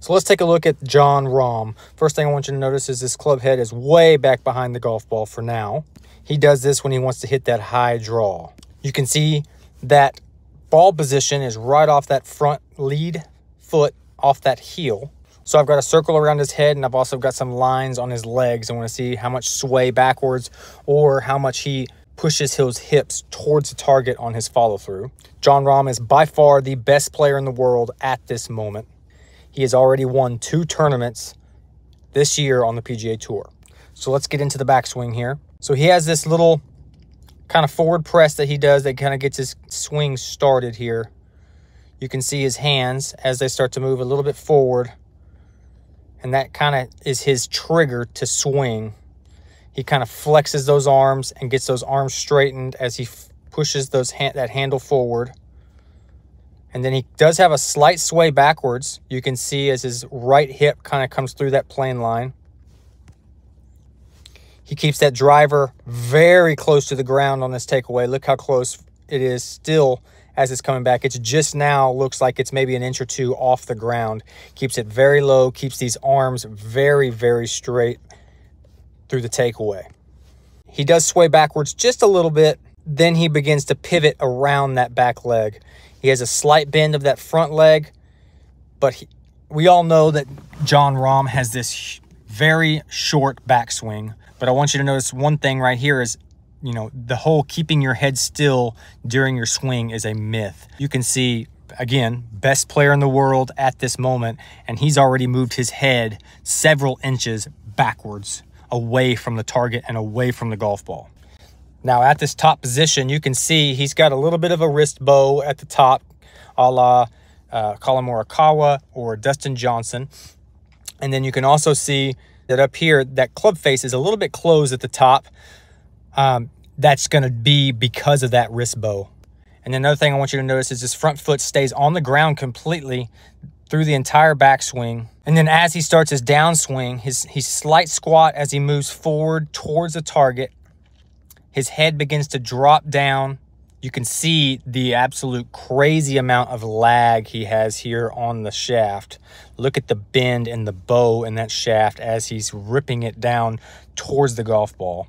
So let's take a look at Jon Rahm. First thing I want you to notice is this club head is way back behind the golf ball for now. He does this when he wants to hit that high draw. You can see that ball position is right off that front lead foot off that heel. So I've got a circle around his head, and I've also got some lines on his legs. I want to see how much sway backwards or how much he pushes his hips towards the target on his follow through. Jon Rahm is by far the best player in the world at this moment. He has already won 2 tournaments this year on the PGA Tour. So let's get into the backswing here. So he has this little kind of forward press that he does that kind of gets his swing started here. You can see his hands as they start to move a little bit forward, and that kind of is his trigger to swing. He kind of flexes those arms and gets those arms straightened as he pushes those that handle forward. And then he does have a slight sway backwards. You can see as his right hip kind of comes through that plane line. He keeps that driver very close to the ground on this takeaway. Look how close it is still as it's coming back. It's just now looks like it's maybe an inch or 2 off the ground. Keeps it very low, keeps these arms very, very straight through the takeaway. He does sway backwards just a little bit. Then he begins to pivot around that back leg. He has a slight bend of that front leg, but we all know that Jon Rahm has this very short backswing. But I want you to notice one thing right here is, you know, the whole keeping your head still during your swing is a myth. You can see, again, best player in the world at this moment, and he's already moved his head several inches backwards away from the target and away from the golf ball. Now at this top position, you can see he's got a little bit of a wrist bow at the top, a la Colin Morikawa or Dustin Johnson. And then you can also see that up here, that club face is a little bit closed at the top. That's going to be because of that wrist bow. And another thing I want you to notice is his front foot stays on the ground completely through the entire backswing. And then as he starts his downswing, his slight squat as he moves forward towards the target. His head begins to drop down. You can see the absolute crazy amount of lag he has here on the shaft. Look at the bend and the bow in that shaft as he's ripping it down towards the golf ball.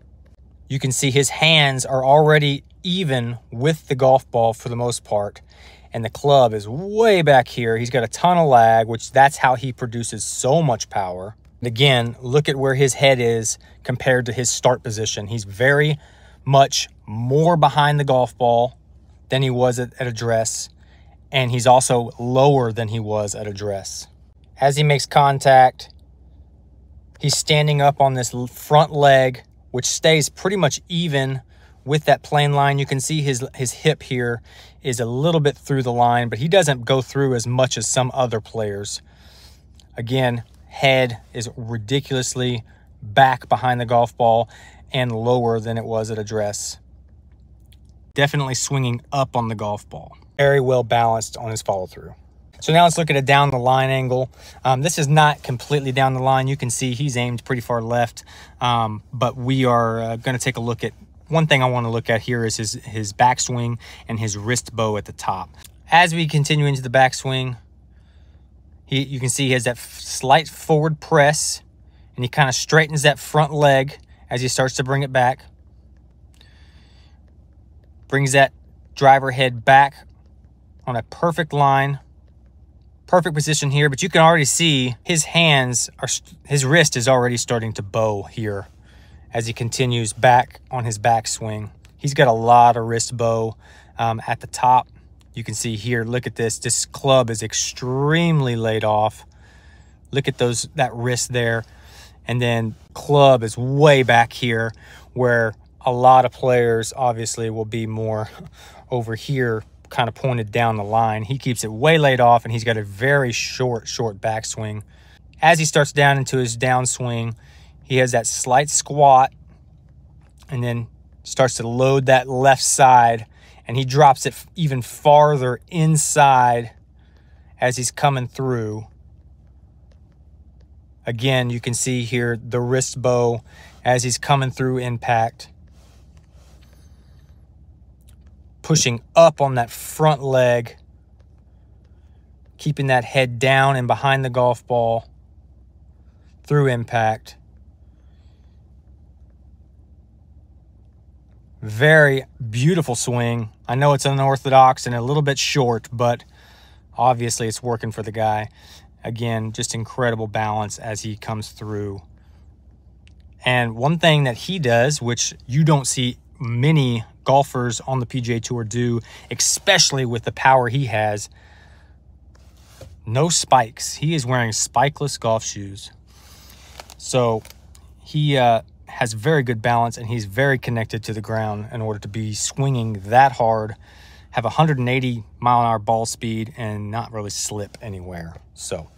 You can see his hands are already even with the golf ball for the most part, and the club is way back here. He's got a ton of lag, which that's how he produces so much power. And again, look at where his head is compared to his start position. He's very much more behind the golf ball than he was at address, and he's also lower than he was at address. As he makes contact, he's standing up on this front leg, which stays pretty much even with that plane line. You can see his hip here is a little bit through the line, but he doesn't go through as much as some other players. Again, head is ridiculously back behind the golf ball and lower than it was at address. Definitely swinging up on the golf ball. Very well balanced on his follow through. So now let's look at a down the line angle. This is not completely down the line. You can see he's aimed pretty far left, but we are gonna take a look at, one thing I wanna look at here is his backswing and his wrist bow at the top. As we continue into the backswing, you can see he has that slight forward press, and he kind of straightens that front leg as he starts to bring it back. Brings that driver head back on a perfect line. Perfect position here, but you can already see his hands, his wrist is already starting to bow here as he continues back on his backswing. He's got a lot of wrist bow at the top. You can see here, look at this. This club is extremely laid off. Look at that wrist there. And then club is way back here, where a lot of players obviously will be more over here, kind of pointed down the line. He keeps it way laid off, and he's got a very short backswing. As he starts down into his downswing, he has that slight squat and then starts to load that left side, and he drops it even farther inside as he's coming through. Again, you can see here the wrist bow as he's coming through impact. Pushing up on that front leg. keeping that head down and behind the golf ball through impact. Very beautiful swing. I know it's unorthodox and a little bit short, but obviously it's working for the guy. Again, just incredible balance as he comes through. And one thing that he does, which you don't see many golfers on the PGA Tour do, especially with the power he has, no spikes. He is wearing spikeless golf shoes. So he has very good balance, and he's very connected to the ground in order to be swinging that hard, have 180 mile an hour ball speed, and not really slip anywhere. So